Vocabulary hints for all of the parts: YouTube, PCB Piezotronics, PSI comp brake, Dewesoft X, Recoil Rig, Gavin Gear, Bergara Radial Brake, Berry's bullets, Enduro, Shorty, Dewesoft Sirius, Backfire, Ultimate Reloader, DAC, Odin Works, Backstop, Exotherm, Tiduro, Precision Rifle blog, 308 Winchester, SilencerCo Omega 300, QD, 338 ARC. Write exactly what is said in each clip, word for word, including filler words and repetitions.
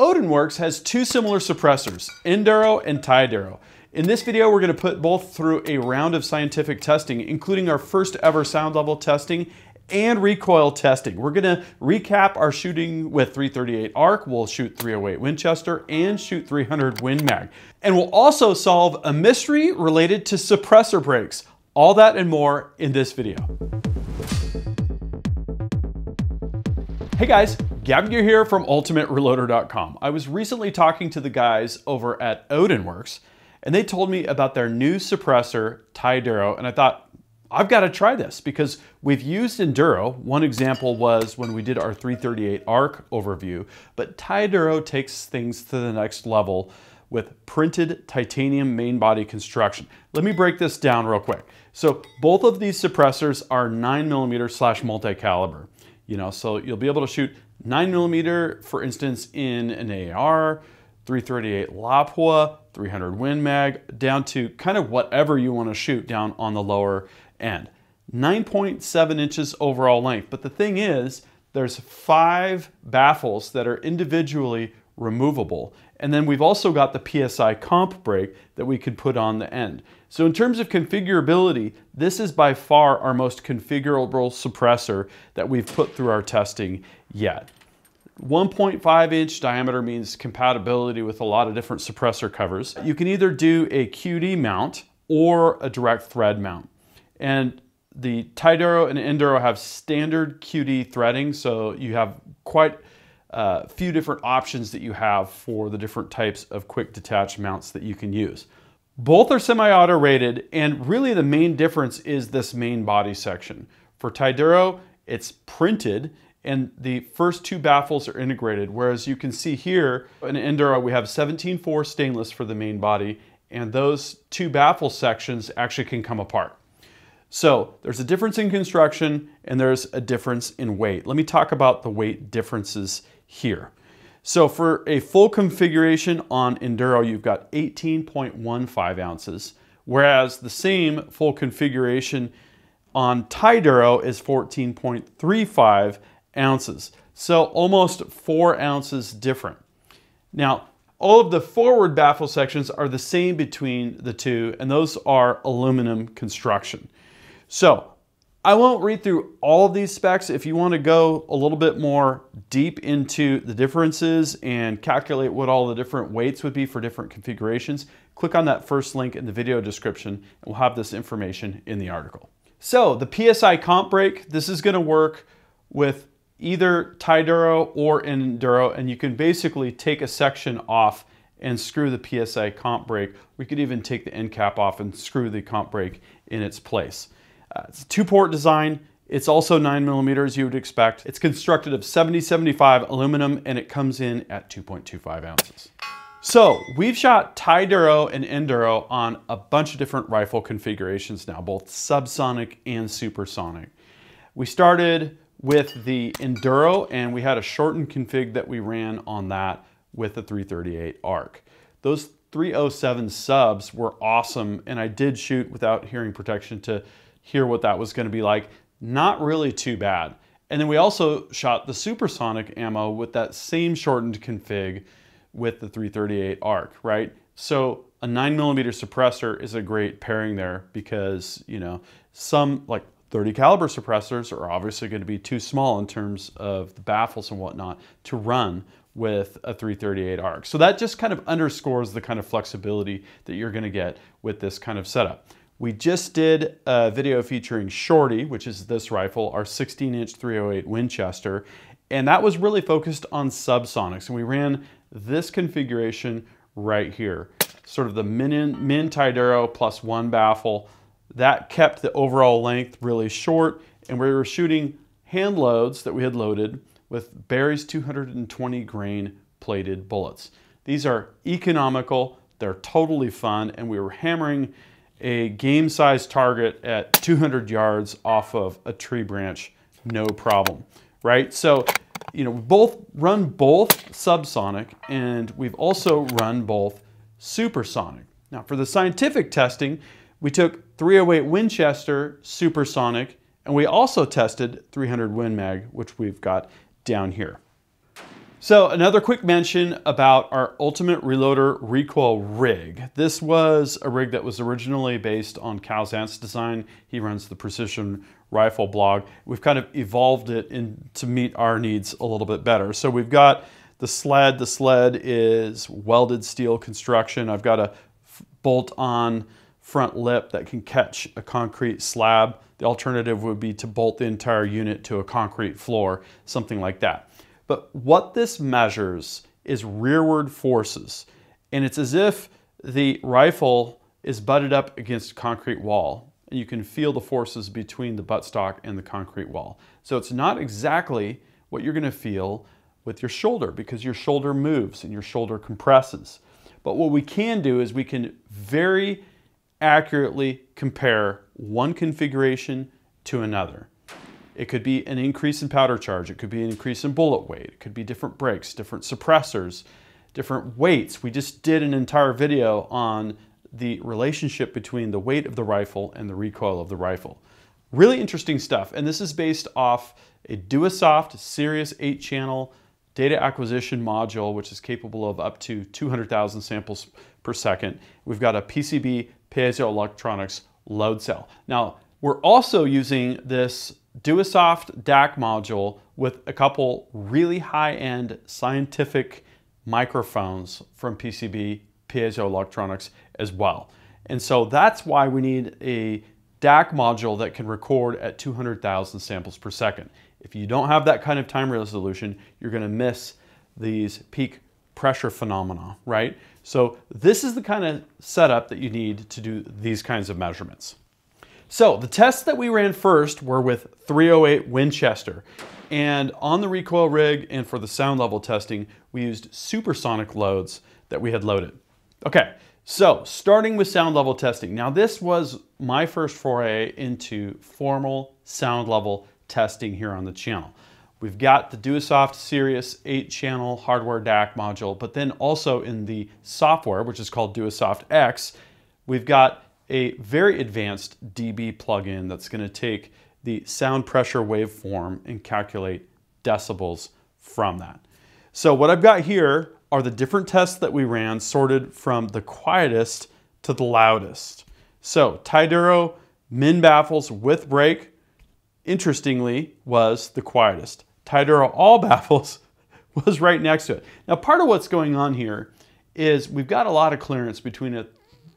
Odin Works has two similar suppressors, Enduro and Tiduro. In this video, we're going to put both through a round of scientific testing, including our first ever sound level testing and recoil testing. We're going to recap our shooting with three thirty-eight A R C, we'll shoot three oh eight Winchester, and shoot three hundred Win Mag. And we'll also solve a mystery related to suppressor brakes. All that and more in this video. Hey guys, Gavin Gear here from Ultimate Reloader dot com. I was recently talking to the guys over at Odin Works, and they told me about their new suppressor, Tiduro, and I thought, I've got to try this because we've used Enduro. One example was when we did our three thirty-eight A R C overview, but Tiduro takes things to the next level with printed titanium main body construction. Let me break this down real quick. So both of these suppressors are nine millimeter slash multi-caliber. You know, so you'll be able to shoot nine millimeter, for instance, in an A R, three thirty-eight Lapua, three hundred Win Mag, down to kind of whatever you want to shoot down on the lower end. nine point seven inches overall length. But the thing is, there's five baffles that are individually removable. And then we've also got the P S I comp brake that we could put on the end. So in terms of configurability, this is by far our most configurable suppressor that we've put through our testing yet. one point five inch diameter means compatibility with a lot of different suppressor covers. You can either do a Q D mount or a direct thread mount. And the Tiduro and Enduro have standard Q D threading, so you have quite a uh, few different options that you have for the different types of quick detach mounts that you can use. Both are semi-auto rated, and really the main difference is this main body section. For Tiduro, it's printed, and the first two baffles are integrated, whereas you can see here in Enduro we have seventeen four stainless for the main body, and those two baffle sections actually can come apart. So there's a difference in construction and there's a difference in weight. Let me talk about the weight differences here. So for a full configuration on Enduro, you've got eighteen point one five ounces, whereas the same full configuration on Tiduro is fourteen point three five ounces. So almost four ounces different. Now, all of the forward baffle sections are the same between the two, and those are aluminum construction. So I won't read through all of these specs. If you want to go a little bit more deep into the differences and calculate what all the different weights would be for different configurations, click on that first link in the video description and we'll have this information in the article. So the P S I comp brake, this is going to work with either Tiduro or Enduro, and you can basically take a section off and screw the P S I comp brake. We could even take the end cap off and screw the comp brake in its place. Uh, it's a two-port design. It's also nine millimeters, you would expect. It's constructed of seventy seventy-five aluminum, and it comes in at two point two five ounces. So we've shot Tiduro and Enduro on a bunch of different rifle configurations now, both subsonic and supersonic. We started with the Enduro, and we had a shortened config that we ran on that with the three thirty-eight A R C. Those three oh seven subs were awesome, and I did shoot without hearing protection to hear what that was going to be like. Not really too bad. And then we also shot the supersonic ammo with that same shortened config with the three thirty-eight A R C, right? So a nine millimeter suppressor is a great pairing there because, you know, some like thirty caliber suppressors are obviously going to be too small in terms of the baffles and whatnot to run with a three thirty-eight A R C. So that just kind of underscores the kind of flexibility that you're going to get with this kind of setup. We just did a video featuring Shorty, which is this rifle, our sixteen inch three oh eight Winchester, and that was really focused on subsonics. And we ran this configuration right here, sort of the min, min Tiduro plus one baffle. That kept the overall length really short, and we were shooting hand loads that we had loaded with Berry's two hundred twenty grain plated bullets. These are economical, they're totally fun, and we were hammering a game size target at two hundred yards off of a tree branch, no problem, right? So, you know, we both run both subsonic, and we've also run both supersonic. Now for the scientific testing, we took three oh eight Winchester supersonic, and we also tested three hundred Win Mag, which we've got down here. So another quick mention about our Ultimate Reloader recoil rig. This was a rig that was originally based on Calzant's design. He runs the Precision Rifle blog. We've kind of evolved it in to meet our needs a little bit better. So we've got the sled. The sled is welded steel construction. I've got a bolt-on front lip that can catch a concrete slab. The alternative would be to bolt the entire unit to a concrete floor, something like that. But what this measures is rearward forces. And it's as if the rifle is butted up against a concrete wall. And you can feel the forces between the buttstock and the concrete wall. So it's not exactly what you're going to feel with your shoulder, because your shoulder moves and your shoulder compresses. But what we can do is we can very accurately compare one configuration to another. It could be an increase in powder charge. It could be an increase in bullet weight. It could be different brakes, different suppressors, different weights. We just did an entire video on the relationship between the weight of the rifle and the recoil of the rifle. Really interesting stuff. And this is based off a Dewesoft Sirius eight channel data acquisition module, which is capable of up to two hundred thousand samples per second. We've got a P C B Piezotronics load cell. Now, we're also using this Dewesoft D A C module with a couple really high-end scientific microphones from P C B Piezoelectronics as well. And so that's why we need a D A C module that can record at two hundred thousand samples per second. If you don't have that kind of time resolution, you're going to miss these peak pressure phenomena, right? So this is the kind of setup that you need to do these kinds of measurements. So the tests that we ran first were with three oh eight Winchester, and on the recoil rig and for the sound level testing, we used supersonic loads that we had loaded. Okay, so starting with sound level testing. Now this was my first foray into formal sound level testing here on the channel. We've got the Dewesoft Sirius eight channel hardware D A C module, but then also in the software, which is called Dewesoft X, we've got a very advanced D B plugin that's going to take the sound pressure waveform and calculate decibels from that. So what I've got here are the different tests that we ran, sorted from the quietest to the loudest. So Tiduro min baffles with brake, interestingly, was the quietest. Tiduro all baffles was right next to it. Now part of what's going on here is we've got a lot of clearance between a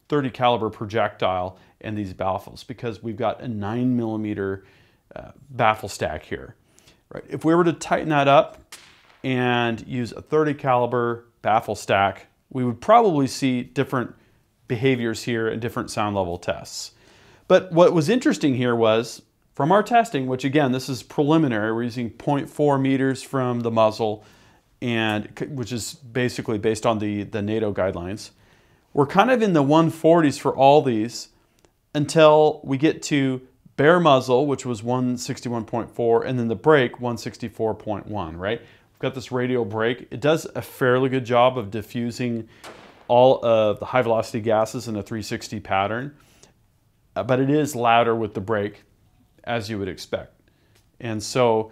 thirty caliber projectile and these baffles, because we've got a nine millimeter uh, baffle stack here, right? If we were to tighten that up and use a thirty caliber baffle stack, we would probably see different behaviors here and different sound level tests. But what was interesting here was from our testing, which again, this is preliminary, we're using zero point four meters from the muzzle, and which is basically based on the, the NATO guidelines. We're kind of in the one forties for all these until we get to bare muzzle, which was one sixty-one point four, and then the brake, one sixty-four point one, right? We've got this radial brake. It does a fairly good job of diffusing all of the high velocity gases in a three sixty pattern, but it is louder with the brake, as you would expect. And so,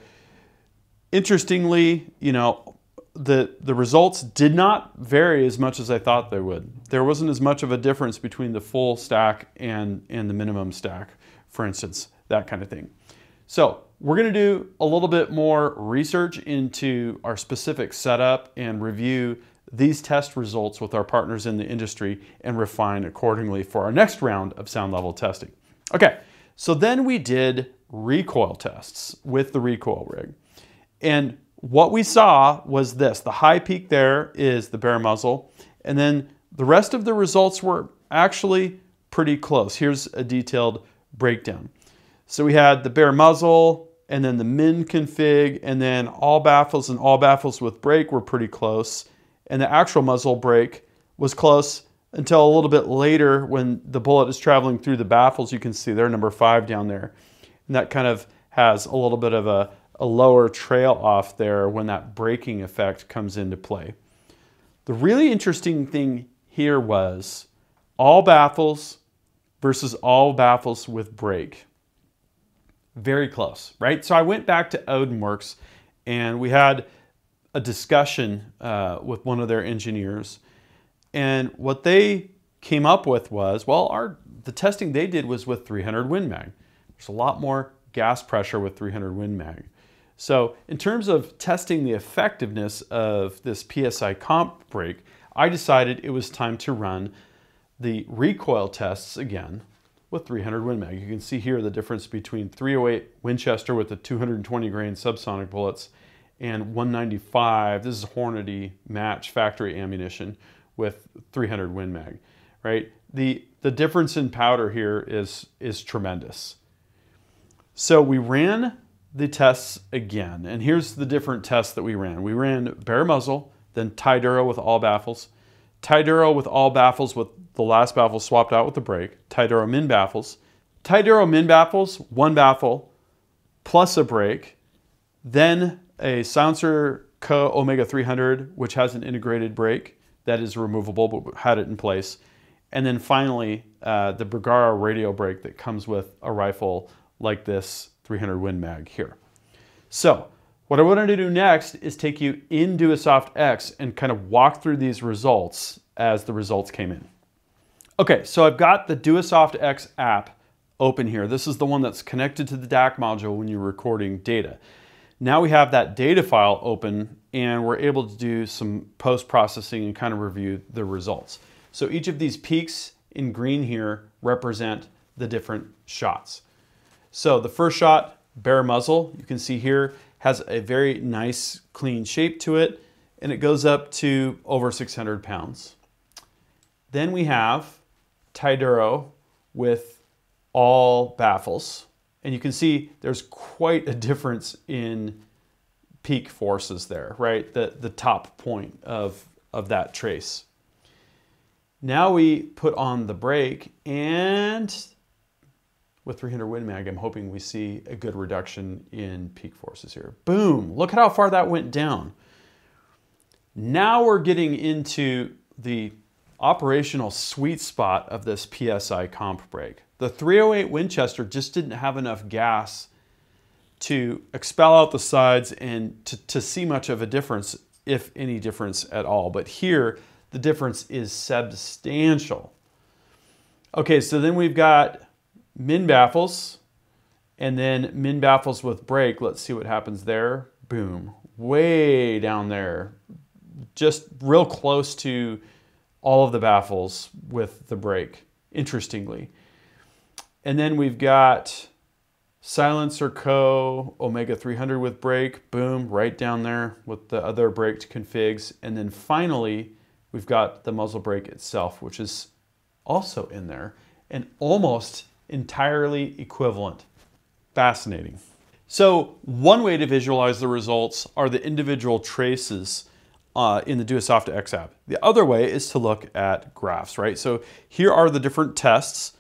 interestingly, you know, The, the results did not vary as much as I thought they would. There wasn't as much of a difference between the full stack and, and the minimum stack, for instance, that kind of thing. So we're going to do a little bit more research into our specific setup and review these test results with our partners in the industry and refine accordingly for our next round of sound level testing. Okay, so then we did recoil tests with the recoil rig. And what we saw was this. The high peak there is the bare muzzle, and then the rest of the results were actually pretty close. Here's a detailed breakdown. So we had the bare muzzle, and then the min config, and then all baffles and all baffles with brake were pretty close, and the actual muzzle brake was close until a little bit later when the bullet is traveling through the baffles. You can see there, number five down there, and that kind of has a little bit of a a lower trail off there when that braking effect comes into play. The really interesting thing here was all baffles versus all baffles with brake. Very close, right? So I went back to Odin Works, and we had a discussion uh, with one of their engineers, and what they came up with was, well, our the testing they did was with three hundred Win Mag. There's a lot more gas pressure with three hundred Win Mag. So in terms of testing the effectiveness of this P S I comp brake, I decided it was time to run the recoil tests again with three hundred Win Mag. You can see here the difference between three oh eight Winchester with the two hundred twenty grain subsonic bullets and one ninety-five, this is Hornady match factory ammunition with three hundred Win Mag, right? The, the difference in powder here is, is tremendous. So we ran the tests again, and here's the different tests that we ran. We ran bare muzzle, then Tiduro with all baffles, Tiduro with all baffles with the last baffle swapped out with the brake, Tiduro min baffles, Tiduro min baffles, one baffle, plus a brake, then a SilencerCo Omega three hundred, which has an integrated brake that is removable, but had it in place. And then finally, uh, the Bergara Radial Brake that comes with a rifle like this three hundred Win Mag here. So what I wanted to do next is take you into Dewesoft X and kind of walk through these results as the results came in. Okay, so I've got the Dewesoft X app open here. This is the one that's connected to the D A C module when you're recording data. Now we have that data file open and we're able to do some post-processing and kind of review the results. So each of these peaks in green here represent the different shots. So the first shot, bare muzzle, you can see here, has a very nice clean shape to it, and it goes up to over six hundred pounds. Then we have Tiduro with all baffles, and you can see there's quite a difference in peak forces there, right? The, the top point of, of that trace. Now we put on the brake, and with three hundred Win Mag, I'm hoping we see a good reduction in peak forces here. Boom, look at how far that went down. Now we're getting into the operational sweet spot of this P S I comp brake. The three oh eight Winchester just didn't have enough gas to expel out the sides and to, to see much of a difference, if any difference at all. But here, the difference is substantial. Okay, so then we've got min baffles, and then min baffles with brake. Let's see what happens there. Boom, way down there, just real close to all of the baffles with the brake, interestingly. And then we've got SilencerCo Omega three hundred with brake, boom, right down there with the other braked configs. And then finally, we've got the muzzle brake itself, which is also in there and almost entirely equivalent. Fascinating. So one way to visualize the results are the individual traces uh, in the Dewesoft X app. The other way is to look at graphs, right? So here are the different tests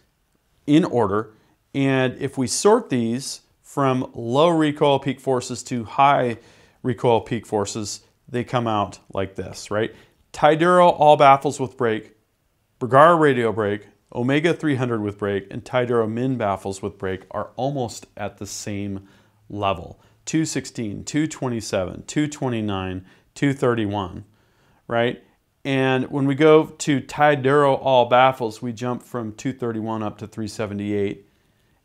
in order. And if we sort these from low recoil peak forces to high recoil peak forces, they come out like this, right? Tiduro all baffles with brake, Bergara Radial Brake, Omega three hundred with brake, and Tiduro min baffles with brake are almost at the same level. two sixteen, two twenty-seven, two twenty-nine, two thirty-one, right? And when we go to Tiduro all baffles, we jump from two thirty-one up to three seventy-eight,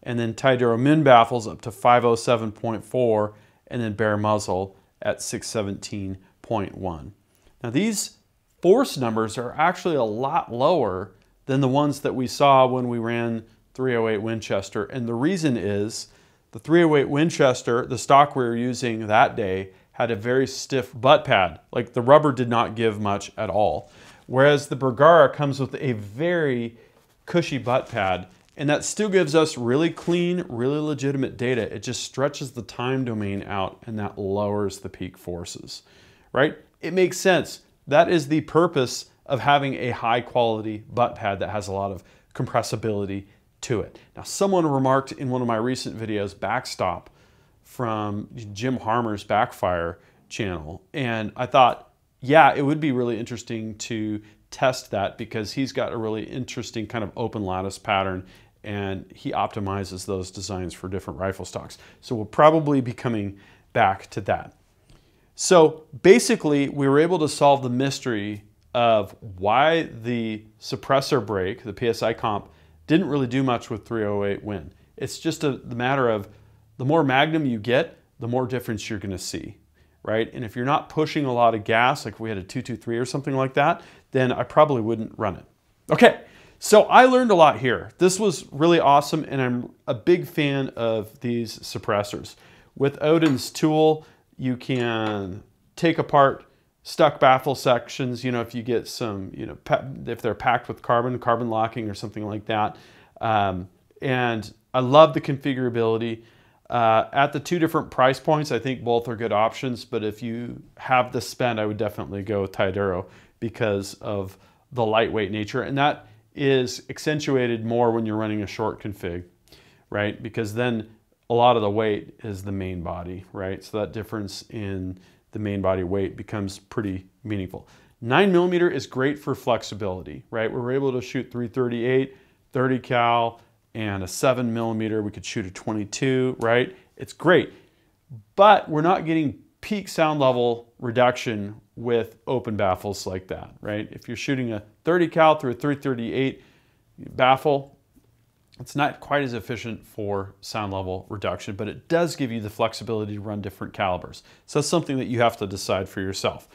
and then Tiduro min baffles up to five oh seven point four, and then bare muzzle at six seventeen point one. Now these force numbers are actually a lot lower than the ones that we saw when we ran three oh eight Winchester. And the reason is the three oh eight Winchester, the stock we were using that day, had a very stiff butt pad. Like the rubber did not give much at all. Whereas the Bergara comes with a very cushy butt pad, and that still gives us really clean, really legitimate data. It just stretches the time domain out, and that lowers the peak forces, right? It makes sense. That is the purpose of having a high quality butt pad that has a lot of compressibility to it. Now, someone remarked in one of my recent videos, Backstop, from Jim Harmer's Backfire channel. And I thought, yeah, it would be really interesting to test that because he's got a really interesting kind of open lattice pattern and he optimizes those designs for different rifle stocks. So we'll probably be coming back to that. So basically, we were able to solve the mystery of why the suppressor brake, the P S I comp, didn't really do much with three oh eight Win. It's just a the matter of the more magnum you get, the more difference you're gonna see, right? And if you're not pushing a lot of gas, like we had a two two three or something like that, then I probably wouldn't run it. Okay, so I learned a lot here. This was really awesome, and I'm a big fan of these suppressors. With Odin's tool, you can take apart stuck baffle sections, you know, if you get some, you know, if they're packed with carbon, carbon locking or something like that. Um, and I love the configurability. Uh, at the two different price points, I think both are good options, but if you have the spend, I would definitely go with Tiduro because of the lightweight nature. And that is accentuated more when you're running a short config, right? Because then a lot of the weight is the main body, right? So that difference in the main body weight becomes pretty meaningful. Nine millimeter is great for flexibility, right? We were able to shoot three thirty-eight, thirty cal, and a seven millimeter. We could shoot a twenty-two, right? It's great, but we're not getting peak sound level reduction with open baffles like that, right? If you're shooting a thirty cal through a three thirty-eight baffle, it's not quite as efficient for sound level reduction, but it does give you the flexibility to run different calibers. So that's something that you have to decide for yourself.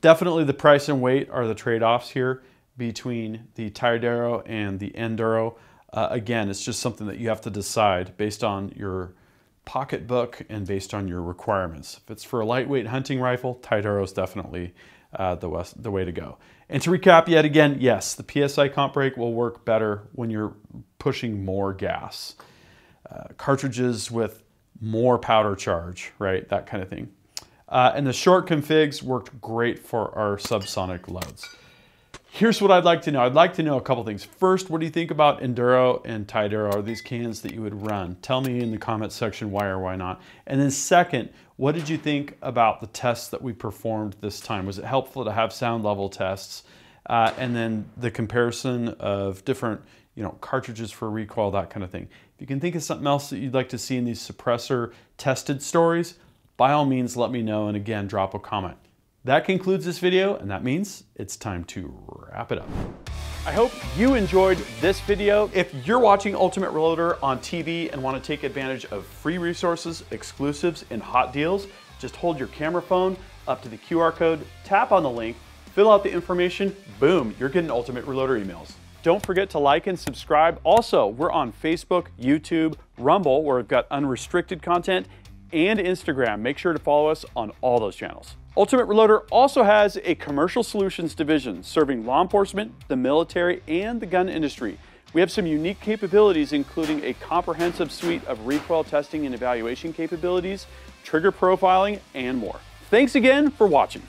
Definitely the price and weight are the trade-offs here between the Tiduro and the Enduro. Uh, again, it's just something that you have to decide based on your pocketbook and based on your requirements. If it's for a lightweight hunting rifle, Tiduro is definitely uh, the, west, the way to go. And to recap yet again, yes, the P S I comp brake will work better when you're pushing more gas. Uh, cartridges with more powder charge, right? That kind of thing. Uh, and the short configs worked great for our subsonic loads. Here's what I'd like to know. I'd like to know a couple things. First, what do you think about Enduro and Tiduro? Are these cans that you would run? Tell me in the comment section why or why not. And then second, what did you think about the tests that we performed this time? Was it helpful to have sound level tests? Uh, and then the comparison of different, you know, cartridges for recoil, that kind of thing. If you can think of something else that you'd like to see in these suppressor tested stories, by all means, let me know. And again, drop a comment. That concludes this video, and that means it's time to wrap it up. I hope you enjoyed this video. If you're watching Ultimate Reloader on T V and want to take advantage of free resources, exclusives, and hot deals, just hold your camera phone up to the Q R code, tap on the link, fill out the information, boom, you're getting Ultimate Reloader emails. Don't forget to like and subscribe. Also, we're on Facebook, YouTube, Rumble, where we've got unrestricted content, and Instagram. Make sure to follow us on all those channels. Ultimate Reloader also has a commercial solutions division serving law enforcement, the military, and the gun industry. We have some unique capabilities, including a comprehensive suite of recoil testing and evaluation capabilities, trigger profiling, and more. Thanks again for watching.